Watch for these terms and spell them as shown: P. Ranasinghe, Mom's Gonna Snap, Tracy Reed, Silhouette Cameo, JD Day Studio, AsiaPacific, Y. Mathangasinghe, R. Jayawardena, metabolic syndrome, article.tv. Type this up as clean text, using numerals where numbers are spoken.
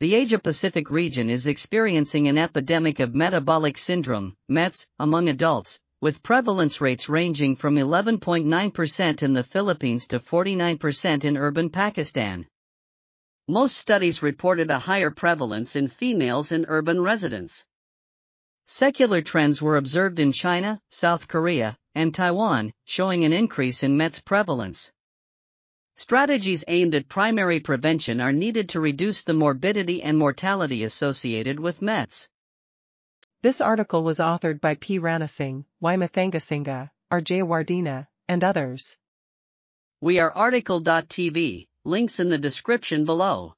The Asia-Pacific region is experiencing an epidemic of metabolic syndrome, METS, among adults, with prevalence rates ranging from 11.9% in the Philippines to 49% in urban Pakistan. Most studies reported a higher prevalence in females and urban residents. Secular trends were observed in China, South Korea, and Taiwan, showing an increase in METS prevalence. Strategies aimed at primary prevention are needed to reduce the morbidity and mortality associated with METS. This article was authored by P. Ranasinghe, Y. Mathangasinghe, R. Jayawardena, and others. We are article.tv, links in the description below.